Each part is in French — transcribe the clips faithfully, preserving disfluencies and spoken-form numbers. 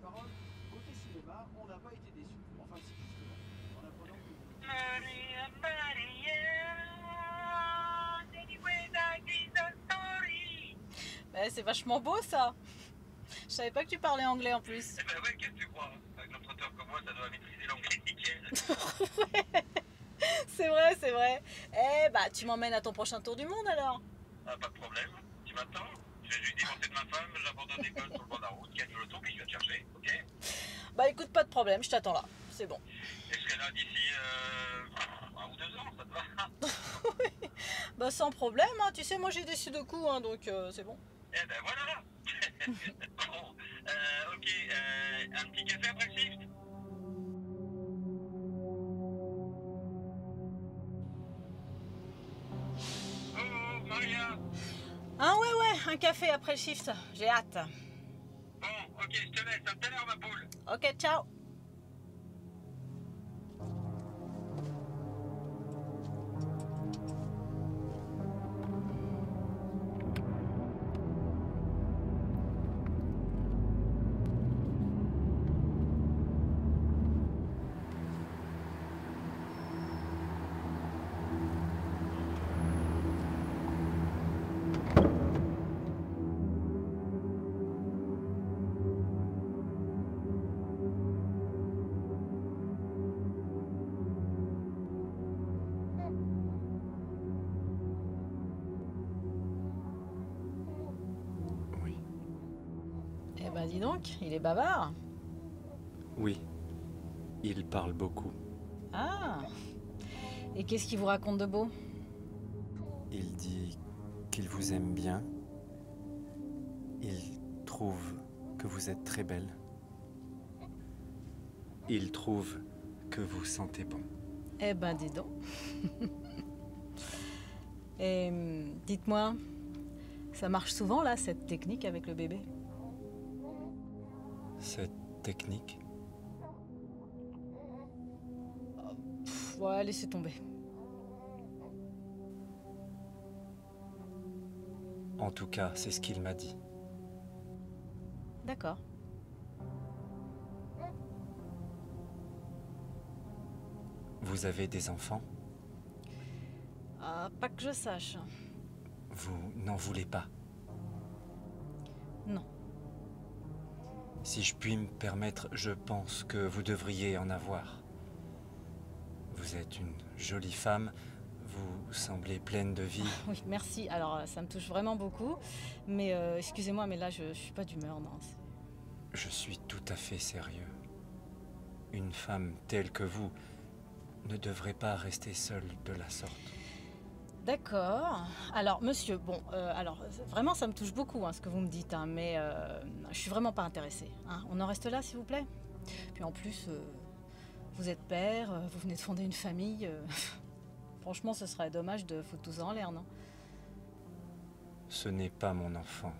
la parole. Côté cinéma, on n'a pas été déçus. Enfin, si, justement, en apprenant que... Maria, Maria, bah, c'est vachement beau, ça. Je savais pas que tu parlais anglais, en plus. Eh ben ouais, qu'est-ce que tu crois? Avec notre auteur comme moi, ça doit maîtriser l'anglais nickel. Ouais. C'est vrai, c'est vrai. Eh bah, tu m'emmènes à ton prochain tour du monde, alors. Ah, pas de problème. Tu m'attends? Je lui ai divorcé de ma femme, j'abandonne l'école sur le bord de la route, gagne le tour, puis je vais te chercher, ok? Bah écoute, pas de problème, je t'attends là, c'est bon. Et je serai là d'ici euh, un ou deux ans, ça te va? Oui, bah sans problème, hein. Tu sais, moi j'ai des de coups, hein, donc euh, c'est bon. Eh ben voilà. Bon, euh, ok, euh, un petit café après le shift? Oh, Maria! Ah ouais, ouais, un café après le shift, j'ai hâte. Bon, ok, je te laisse, à tout à l'heure ma poule. Ok, ciao. Bah dis donc, il est bavard. Oui, il parle beaucoup. Ah. Et qu'est-ce qu'il vous raconte de beau? Il dit qu'il vous aime bien. Il trouve que vous êtes très belle. Il trouve que vous sentez bon. Eh ben dis donc. Et dites-moi, ça marche souvent là, cette technique avec le bébé? Cette technique? Pff, ouais, laissez tomber. En tout cas, c'est ce qu'il m'a dit. D'accord. Vous avez des enfants? Ah, pas que je sache. Vous n'en voulez pas? Non. Si je puis me permettre, je pense que vous devriez en avoir. Vous êtes une jolie femme, vous semblez pleine de vie. Oui, merci. Alors, ça me touche vraiment beaucoup. Mais euh, excusez-moi, mais là, je, je suis pas d'humeur, non. Je suis tout à fait sérieux. Une femme telle que vous ne devrait pas rester seule de la sorte. D'accord. Alors, monsieur, bon, euh, alors, vraiment, ça me touche beaucoup, hein, ce que vous me dites, hein, mais euh, je suis vraiment pas intéressée. Hein. On en reste là, s'il vous plaît. Puis en plus, euh, vous êtes père, euh, vous venez de fonder une famille. Euh, franchement, ce serait dommage de foutre tout ça en l'air, non? Ce n'est pas mon enfant.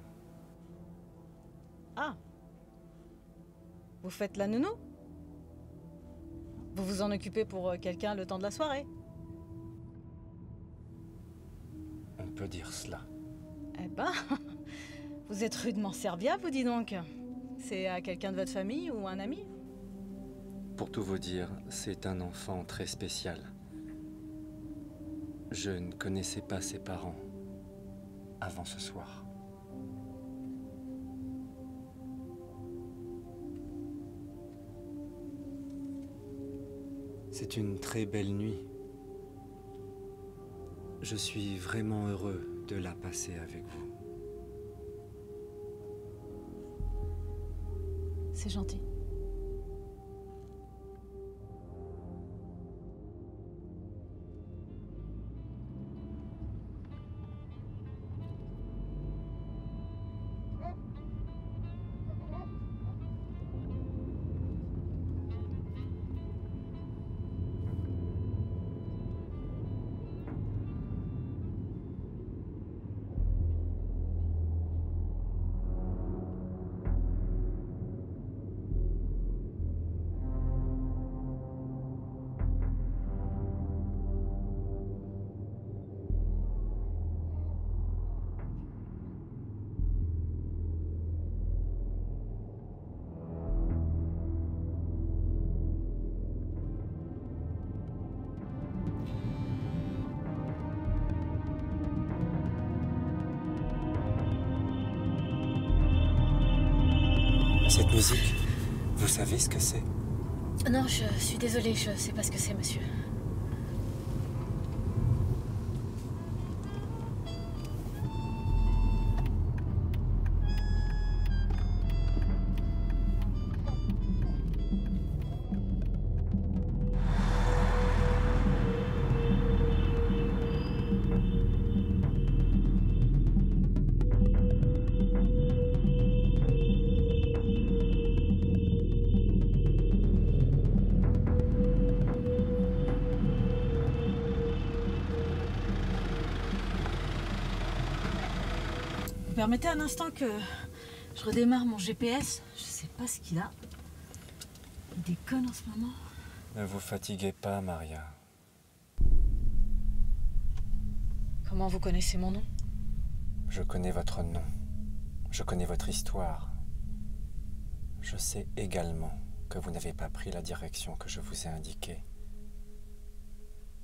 Ah. Vous faites la nounou? Vous vous en occupez pour euh, quelqu'un le temps de la soirée? On peut dire cela. Eh ben, vous êtes rudement serviable, vous dis donc. C'est à quelqu'un de votre famille ou un ami? Pour tout vous dire, c'est un enfant très spécial. Je ne connaissais pas ses parents avant ce soir. C'est une très belle nuit. Je suis vraiment heureux de la passer avec vous. C'est gentil. Cette musique, vous savez ce que c'est? Non, je suis désolée, je sais pas ce que c'est, monsieur. Permettez un instant que je redémarre mon G P S. Je sais pas ce qu'il a. Il déconne en ce moment. Ne vous fatiguez pas, Maria. Comment vous connaissez mon nom? Je connais votre nom. Je connais votre histoire. Je sais également que vous n'avez pas pris la direction que je vous ai indiquée.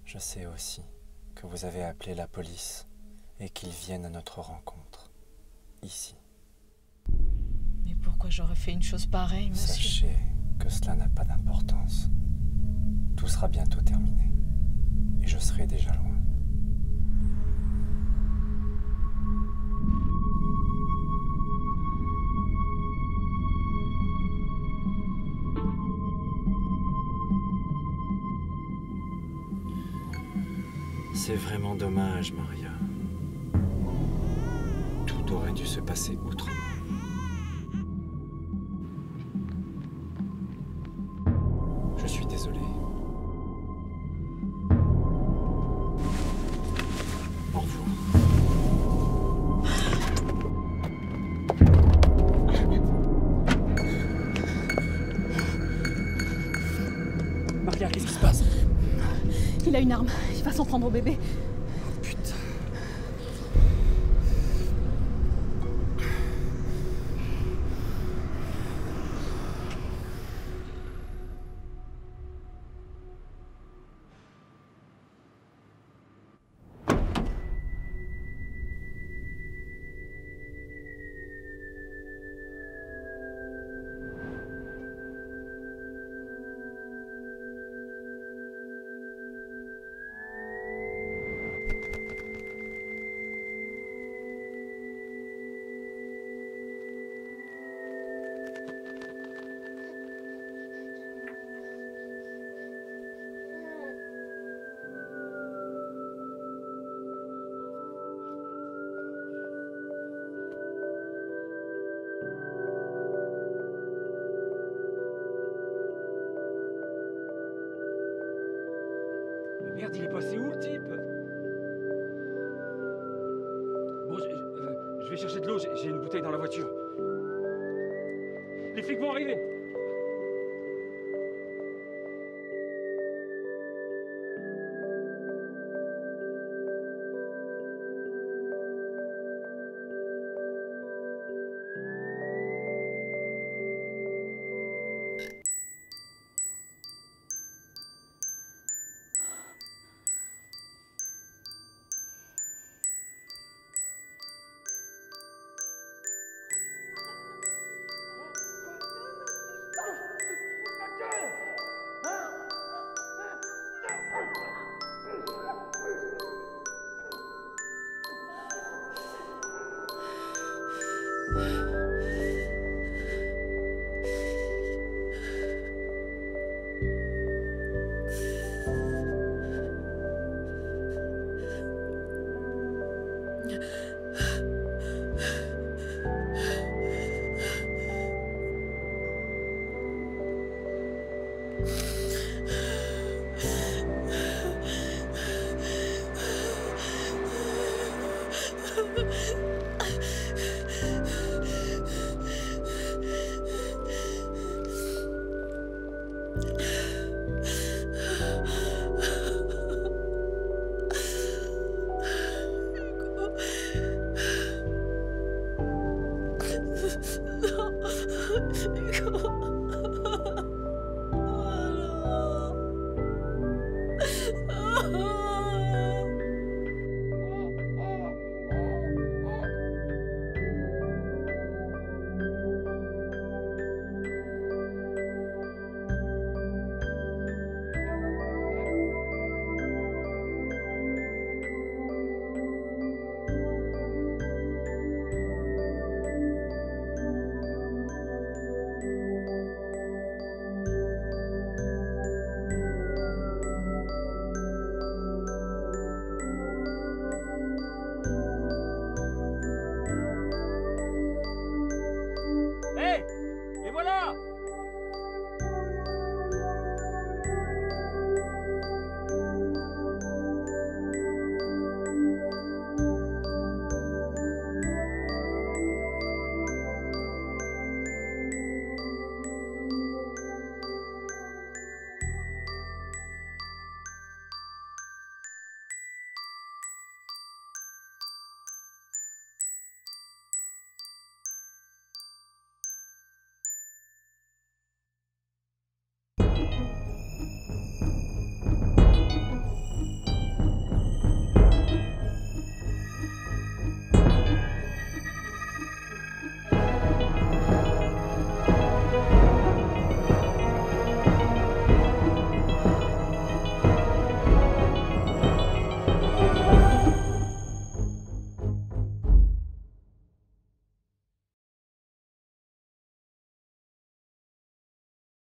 Je sais aussi que vous avez appelé la police et qu'ils viennent à notre rencontre. Ici. Mais pourquoi j'aurais fait une chose pareille, monsieur? Sachez que cela n'a pas d'importance. Tout sera bientôt terminé. Et je serai déjà loin. C'est vraiment dommage, Maria. Aurait dû se passer autrement. Je suis désolé. Au revoir. Maria, qu'est-ce qui se passe? Il a une arme. Il va s'en prendre au bébé. Merde, il est passé où le type? Bon, je, je, je vais chercher de l'eau, j'ai une bouteille dans la voiture. Les flics vont arriver. Yeah.